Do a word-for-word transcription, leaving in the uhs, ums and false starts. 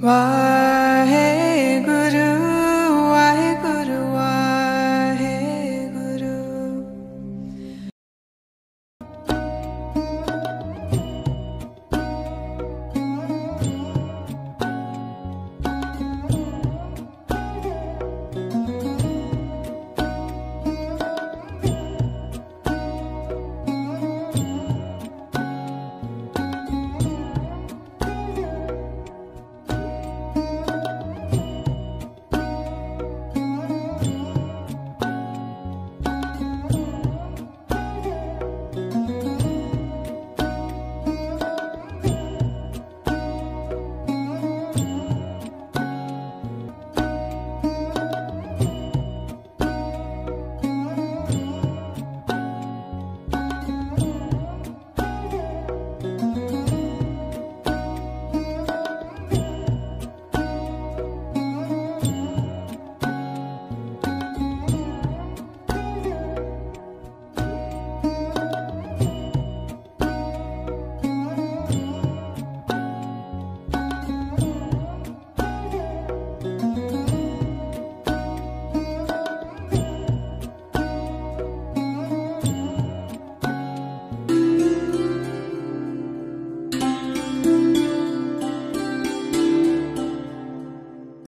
Why?